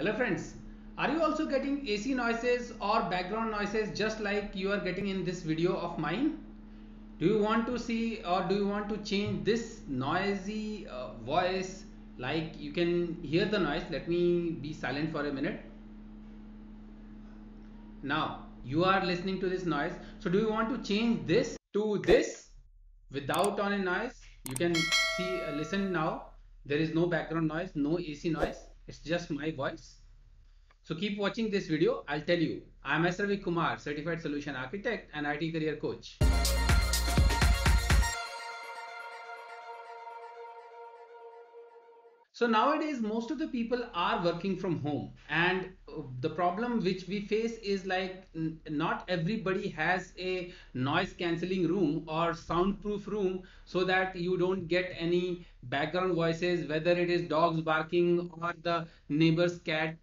Hello friends, are you also getting AC noises or background noises just like you are getting in this video of mine? Do you want to see or do you want to change this noisy voice, like you can hear the noise? Let me be silent for a minute. Now you are listening to this noise. So do you want to change this to this without any noise? You can see, listen now. There is no background noise, no AC noise. It's just my voice. So keep watching this video. I'll tell you. I'm Ashwini Kumar, Certified Solution Architect and IT Career Coach. So nowadays, most of the people are working from home, and the problem which we face is like not everybody has a noise cancelling room or soundproof room so that you don't get any background voices, whether it is dogs barking or the neighbor's cat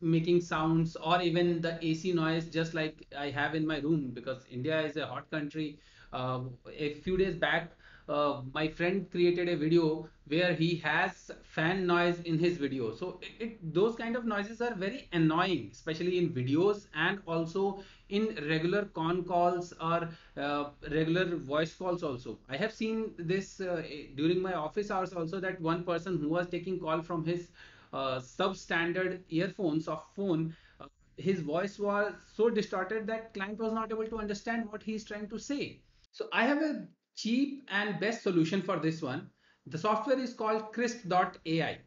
making sounds or even the AC noise just like I have in my room, because India is a hot country. A few days back, my friend created a video where he has fan noise in his video. So those kind of noises are very annoying, especially in videos and also in regular con calls or regular voice calls also. I have seen this during my office hours also, that one person who was taking call from his substandard earphones of phone, his voice was so distorted that client was not able to understand what he's trying to say. So I have a cheap and best solution for this one. The software is called Krisp.ai.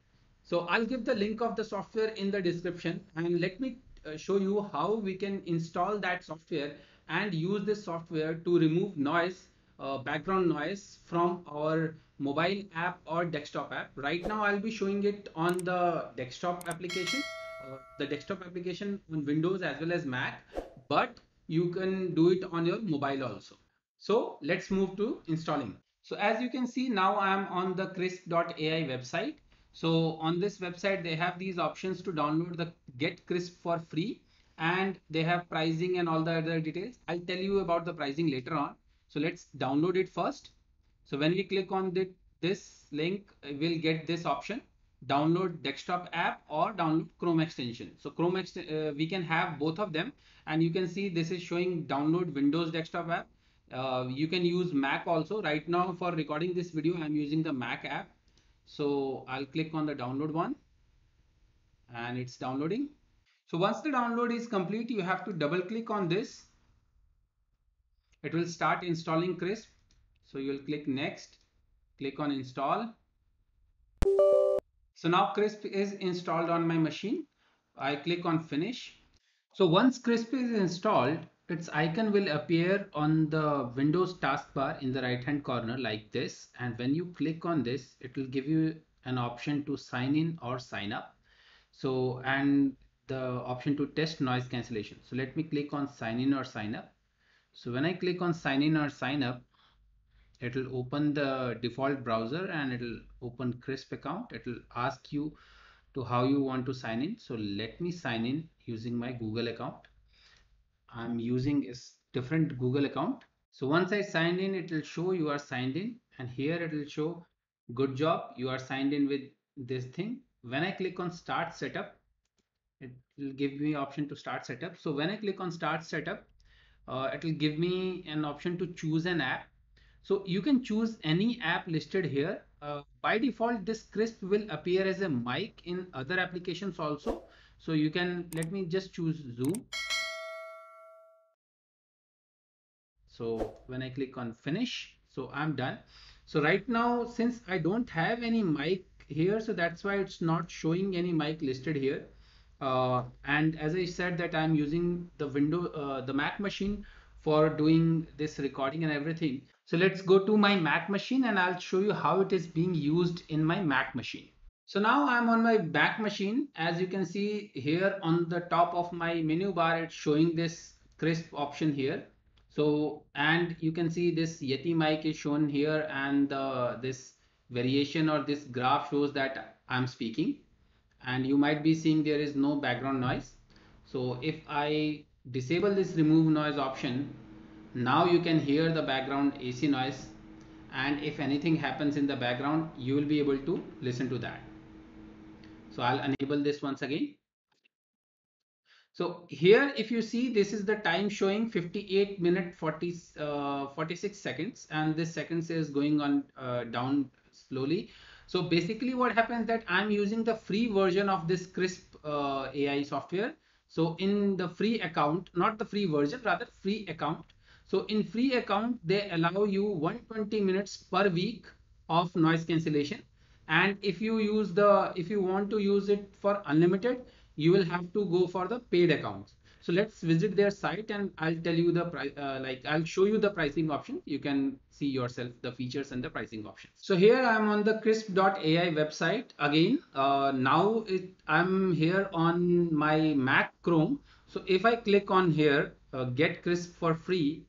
So I'll give the link of the software in the description, and let me show you how we can install that software and use this software to remove noise, background noise from our mobile app or desktop app. Right now I'll be showing it on the desktop application, on Windows as well as Mac, but you can do it on your mobile also. So let's move to installing. So as you can see, now I am on the Krisp.ai website. So on this website, they have these options to download the Get Krisp for free, and they have pricing and all the other details. I'll tell you about the pricing later on. So let's download it first. So when we click on this link, we'll get this option, download desktop app or download Chrome extension. So Chrome extension, we can have both of them, and you can see this is showing download Windows desktop app. You can use Mac also. Right now for recording this video, I'm using the Mac app. So I'll click on the download one, and it's downloading. So once the download is complete, you have to double click on this. It will start installing Krisp. So you'll click next, click on install. So now Krisp is installed on my machine. I click on finish. So once Krisp is installed, its icon will appear on the Windows taskbar in the right hand corner like this, and when you click on this, it will give you an option to sign in or sign up, so, and the option to test noise cancellation. So let me click on sign in or sign up. So when I click on sign in or sign up, it will open the default browser and it will open Krisp account. It will ask you to how you want to sign in. So let me sign in using my Google account. I'm using a different Google account. So once I signed in, it will show you are signed in, and here it will show good job, you are signed in with this thing. When I click on start setup, it will give me option to start setup. So when I click on start setup, it will give me an option to choose an app. So you can choose any app listed here. By default, this Krisp will appear as a mic in other applications also. So you can, let me just choose Zoom. So when I click on finish, so I'm done. So right now, since I don't have any mic here, so that's why it's not showing any mic listed here. And as I said that I'm using the the Mac machine for doing this recording and everything. So let's go to my Mac machine, and I'll show you how it is being used in my Mac machine. So now I'm on my Mac machine. As you can see here on the top of my menu bar, it's showing this Krisp option here. So, and you can see this Yeti mic is shown here, and this variation or this graph shows that I'm speaking, and you might be seeing there is no background noise. So if I disable this remove noise option, now you can hear the background AC noise, and if anything happens in the background, you will be able to listen to that. So I'll enable this once again. So here, if you see, this is the time showing 58 minutes 46 seconds, and this seconds is going on down slowly. So basically what happens that I'm using the free version of this Krisp.ai software. So in the free account, not the free version, rather free account. So in free account, they allow you 120 minutes per week of noise cancellation. And if you want to use it for unlimited, you will have to go for the paid accounts. So let's visit their site, and I'll tell you the I'll show you the pricing option. You can see yourself the features and the pricing options. So here I'm on the Krisp.ai website again. Now I'm here on my Mac Chrome. So if I click on here, get Krisp for free,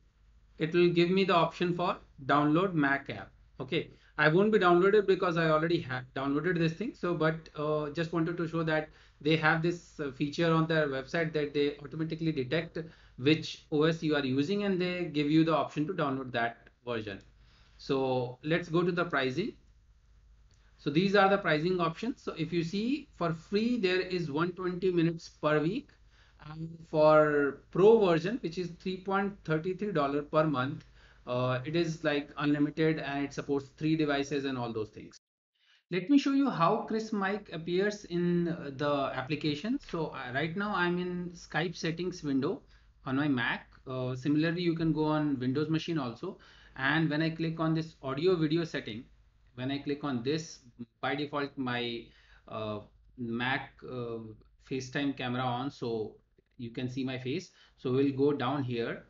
it will give me the option for download Mac app. Okay, I won't be downloaded because I already have downloaded this thing. So, but just wanted to show that they have this feature on their website that they automatically detect which OS you are using, and they give you the option to download that version. So let's go to the pricing. So these are the pricing options. So if you see, for free, there is 120 minutes per week. And for pro version, which is $3.33 per month, it is like unlimited, and it supports 3 devices and all those things. Let me show you how Krisp mic appears in the application. So right now I'm in Skype settings window on my Mac. Similarly, you can go on Windows machine also. And when I click on this audio video setting, when I click on this, by default my Mac FaceTime camera on, so you can see my face. So we'll go down here,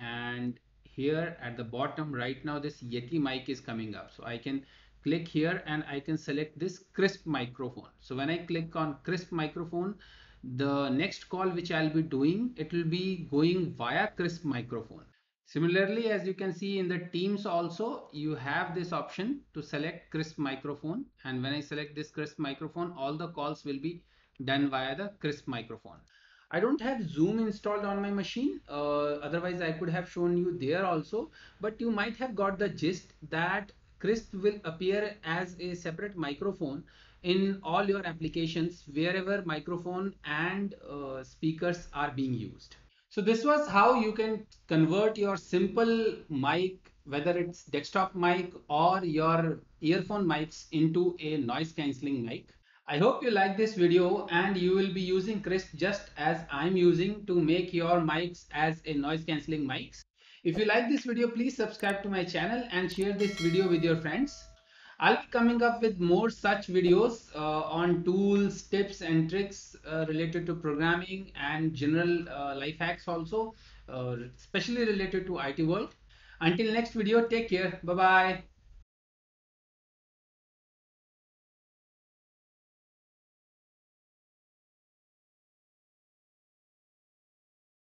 and here at the bottom right now, this Yeti mic is coming up. So I can click here and I can select this Krisp microphone. So when I click on Krisp microphone, the next call which I'll be doing, it will be going via Krisp microphone. Similarly, as you can see in the Teams also, you have this option to select Krisp microphone. And when I select this Krisp microphone, all the calls will be done via the Krisp microphone. I don't have Zoom installed on my machine, otherwise I could have shown you there also, but you might have got the gist that Krisp will appear as a separate microphone in all your applications wherever microphone and speakers are being used. So this was how you can convert your simple mic, whether it's desktop mic or your earphone mics, into a noise cancelling mic. I hope you like this video and you will be using Krisp just as I'm using to make your mics as a noise cancelling mics. If you like this video, please subscribe to my channel and share this video with your friends. I'll be coming up with more such videos on tools, tips and tricks related to programming and general life hacks also, especially related to IT world. Until next video, take care. Bye-bye.